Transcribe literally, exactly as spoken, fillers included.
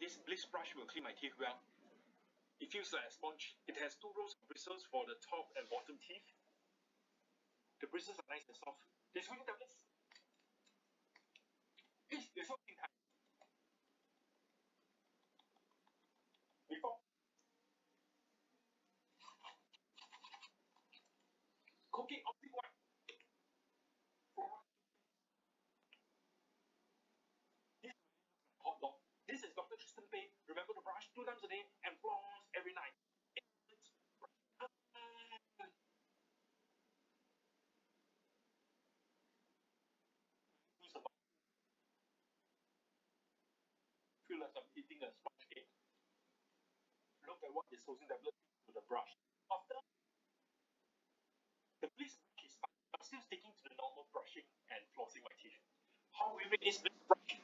this Blizzbrush will clean my teeth well. It feels like a sponge. It has two rows of bristles for the top and bottom teeth. The bristles are nice and soft. They're so tablets. Yes, they're so thin. Before cooking of the white. This hot dog. This is Doctor Tristan Pei. Remember to brush two times a day and floss every night. Feel like I'm eating a sponge cake. Look at what disposing tablet to the brush. After the Blizzbrush is fine, I'm still sticking to the normal brushing and flossing my teeth. How we make this Blizzbrush?